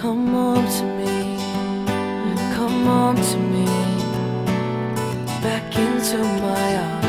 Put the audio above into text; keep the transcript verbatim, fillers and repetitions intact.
Come on to me, come on to me, back into my arms.